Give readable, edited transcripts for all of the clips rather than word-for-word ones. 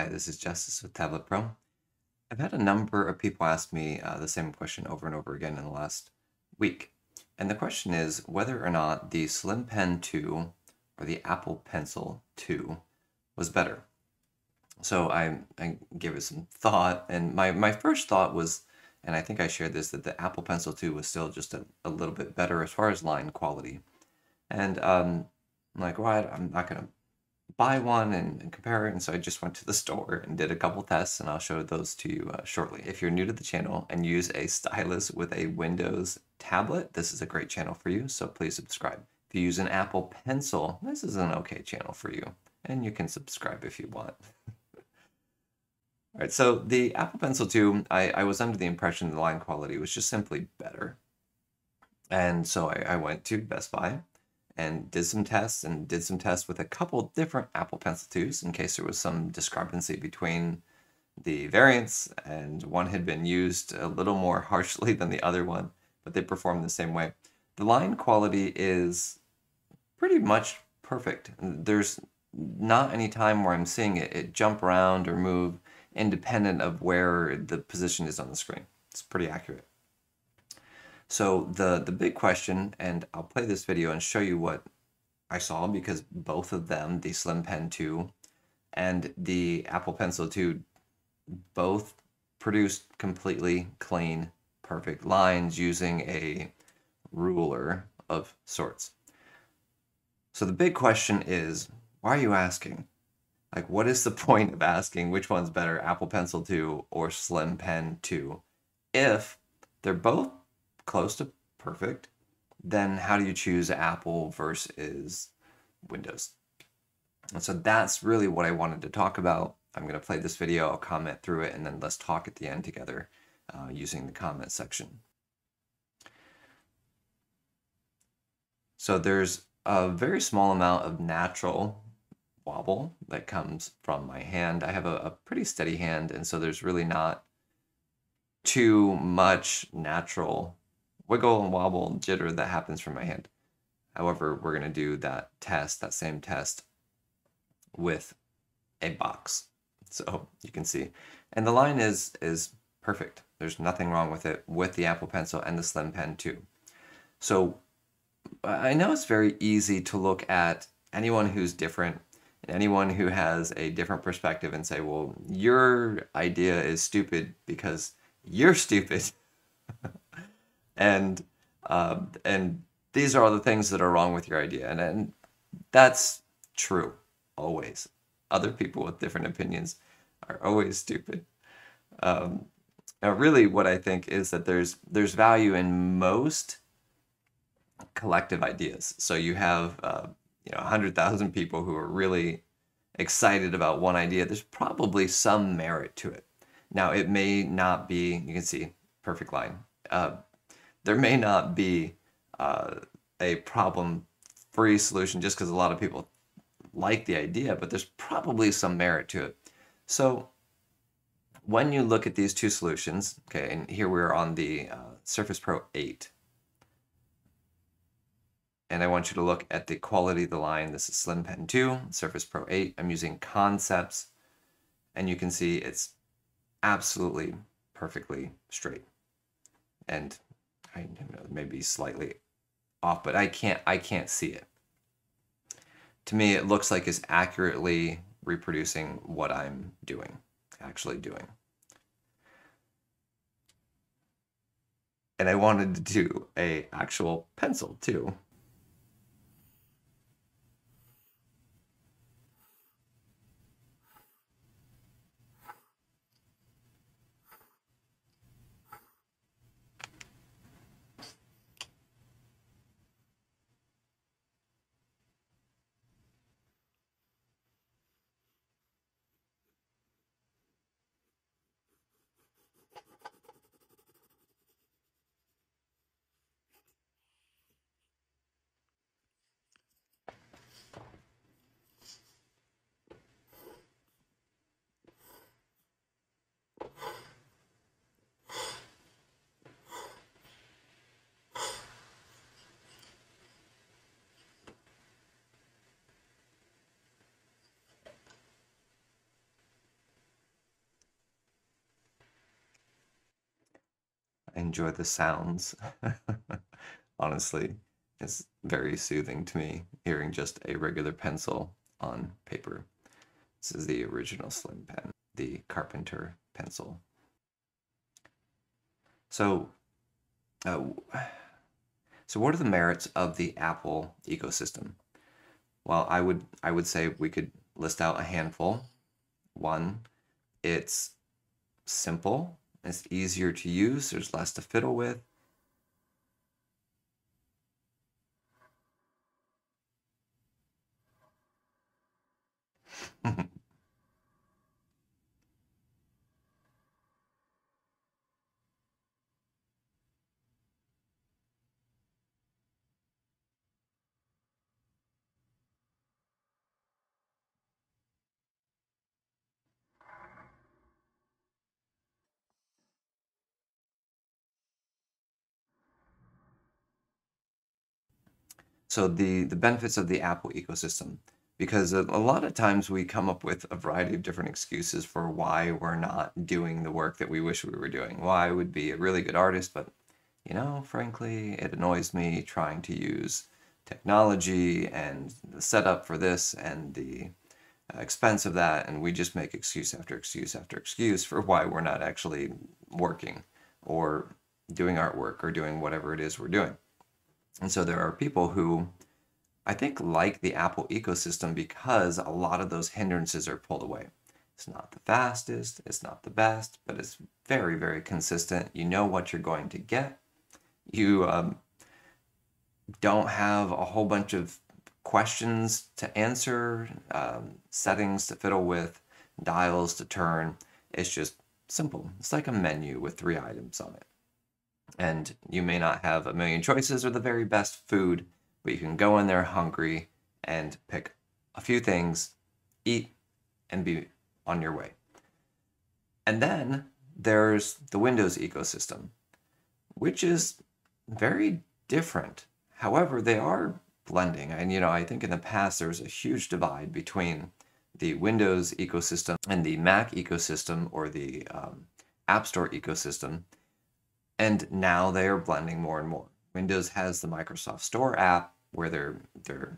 Hi, this is Justice with Tablet Pro. I've had a number of people ask me the same question over and over again in the last week. And the question is whether or not the Slim Pen 2 or the Apple Pencil 2 was better. So I gave it some thought, and my first thought was, and I think I shared this, that the Apple Pencil 2 was still just a little bit better as far as line quality. And I'm like, well, I'm not going to buy one and compare it, and so I just went to the store and did a couple tests, and I'll show those to you shortly. If you're new to the channel and use a stylus with a Windows tablet, this is a great channel for you, so please subscribe. If you use an Apple Pencil, this is an okay channel for you, and you can subscribe if you want. All right, so the Apple Pencil 2, I was under the impression the line quality was just simply better, and so I went to Best Buy and did some tests with a couple different Apple Pencil 2s in case there was some discrepancy between the variants, and one had been used a little more harshly than the other one, but they performed the same way. The line quality is pretty much perfect. There's not any time where I'm seeing it jump around or move independent of where the position is on the screen. It's pretty accurate. So the big question, and I'll play this video and show you what I saw, because both of them, the Slim Pen 2 and the Apple Pencil 2, both produced completely clean, perfect lines using a ruler of sorts. So the big question is, why are you asking? Like, what is the point of asking which one's better, Apple Pencil 2 or Slim Pen 2? If they're both close to perfect, then how do you choose Apple versus Windows? And so that's really what I wanted to talk about. I'm going to play this video, I'll comment through it, and then let's talk at the end together using the comment section. So there's a very small amount of natural wobble that comes from my hand. I have a pretty steady hand, and so there's really not too much natural wiggle and wobble and jitter that happens from my hand. However, we're going to do that test, that same test, with a box, so you can see. And the line is perfect. There's nothing wrong with it with the Apple Pencil and the Slim Pen 2. So I know it's very easy to look at anyone who's different and anyone who has a different perspective and say, well, your idea is stupid because you're stupid. And these are all the things that are wrong with your idea. And that's true, always. Other people with different opinions are always stupid. Now really what I think is that there's value in most collective ideas. So you have 100,000 people who are really excited about one idea. There's probably some merit to it. Now it may not be, you can see, perfect line. There may not be a problem-free solution just because a lot of people like the idea, but there's probably some merit to it. So when you look at these two solutions, okay, and here we're on the Surface Pro 8, and I want you to look at the quality of the line. This is Slim Pen 2, Surface Pro 8. I'm using Concepts, and you can see it's absolutely perfectly straight. And I don't know, maybe slightly off, but I can't see it. To me, it looks like it's accurately reproducing what I'm doing, actually doing. And I wanted to do an actual pencil too. I enjoy the sounds. Honestly, it's very soothing to me hearing just a regular pencil on paper. This is the original Slim Pen, the Carpenter pencil. So what are the merits of the Apple ecosystem? Well, I would say we could list out a handful. One, it's simple. It's easier to use. There's less to fiddle with. So the benefits of the Apple ecosystem, because a lot of times we come up with a variety of different excuses for why we're not doing the work that we wish we were doing. Well, I would be a really good artist, but, you know, frankly, it annoys me trying to use technology and the setup for this and the expense of that, and we just make excuse after excuse after excuse for why we're not actually working or doing artwork or doing whatever it is we're doing. And so there are people who, I think, like the Apple ecosystem because a lot of those hindrances are pulled away. It's not the fastest, it's not the best, but it's very, very consistent. You know what you're going to get. You don't have a whole bunch of questions to answer, settings to fiddle with, dials to turn. It's just simple. It's like a menu with 3 items on it. And you may not have a million choices or the very best food, but you can go in there hungry and pick a few things, eat, and be on your way. And then there's the Windows ecosystem, which is very different. However, they are blending. And, you know, I think in the past there was a huge divide between the Windows ecosystem and the Mac ecosystem or the App Store ecosystem. And now they are blending more and more. Windows has the Microsoft Store app where they're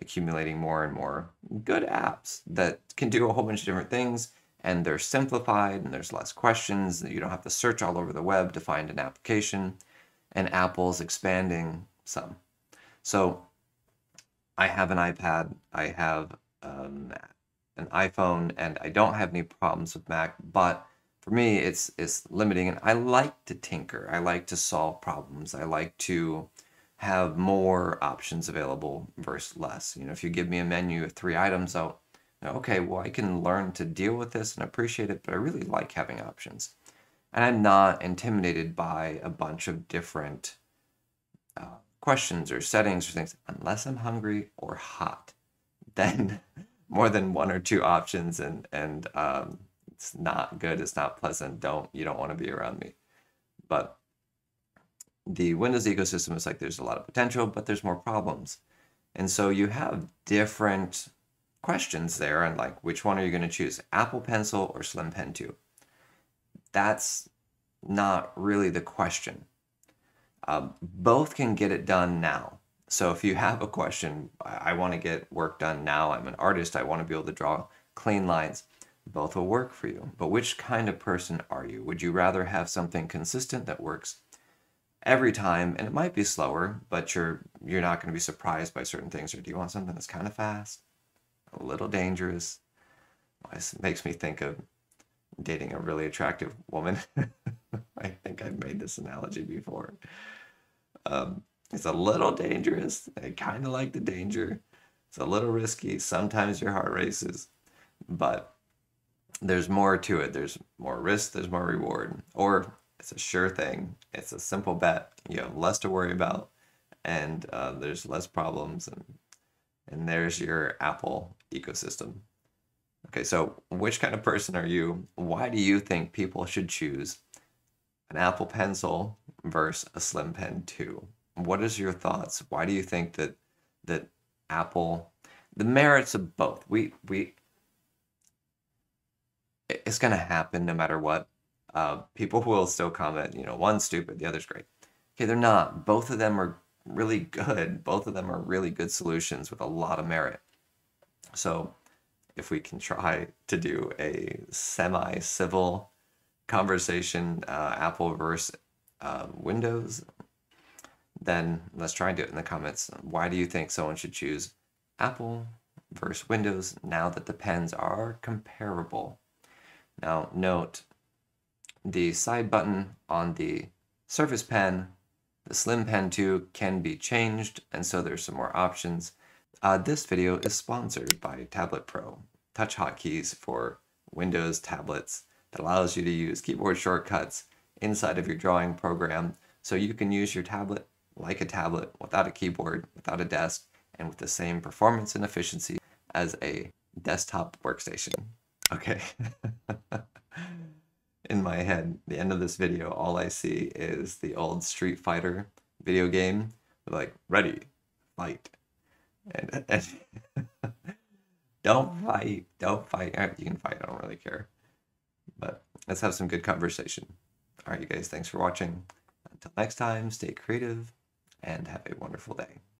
accumulating more and more good apps that can do a whole bunch of different things, and they're simplified and there's less questions. You don't have to search all over the web to find an application, and Apple's expanding some. So I have an iPad, I have an iPhone, and I don't have any problems with Mac, but for me, it's limiting, and I like to tinker. I like to solve problems. I like to have more options available versus less. You know, if you give me a menu of 3 items, I'll, okay, well, I can learn to deal with this and appreciate it, but I really like having options. And I'm not intimidated by a bunch of different questions or settings or things, unless I'm hungry or hot. Then more than 1 or 2 options and it's not good, it's not pleasant, you don't want to be around me. But the Windows ecosystem is like, there's a lot of potential, but there's more problems. And so you have different questions there, and like, which one are you going to choose, Apple Pencil or Slim Pen 2? That's not really the question. Both can get it done now. So if you have a question, I want to get work done now, I'm an artist, I want to be able to draw clean lines, both will work for you. But which kind of person are you? Would you rather have something consistent that works every time, and it might be slower, but you're not going to be surprised by certain things? Or do you want something that's kind of fast, a little dangerous? Well, this makes me think of dating a really attractive woman. I think I've made this analogy before. It's a little dangerous. I kind of like the danger. It's a little risky. Sometimes your heart races, but there's more to it. There's more risk, there's more reward. Or it's a sure thing, it's a simple bet, you have less to worry about, and there's less problems, and there's your Apple ecosystem. Okay, so which kind of person are you? Why do you think people should choose an Apple Pencil versus a Slim Pen 2? What is your thoughts? Why do you think that Apple, the merits of both, it's going to happen no matter what. people will still comment, you know, one's stupid, the other's great. Okay, they're not. Both of them are really good. Both of them are really good solutions with a lot of merit. So if we can try to do a semi-civil conversation, Apple versus Windows, then let's try and do it in the comments. Why do you think someone should choose Apple versus Windows now that the pens are comparable? Now note, the side button on the Surface Pen, the Slim Pen 2, can be changed, and so there's some more options. This video is sponsored by Tablet Pro, touch hotkeys for Windows tablets that allows you to use keyboard shortcuts inside of your drawing program, so you can use your tablet like a tablet, without a keyboard, without a desk, and with the same performance and efficiency as a desktop workstation. Okay. In my head, the end of this video, all I see is the old Street Fighter video game, like, ready, fight. And don't fight, you can fight, I don't really care. But let's have some good conversation. All right, you guys, thanks for watching. Until next time, stay creative and have a wonderful day.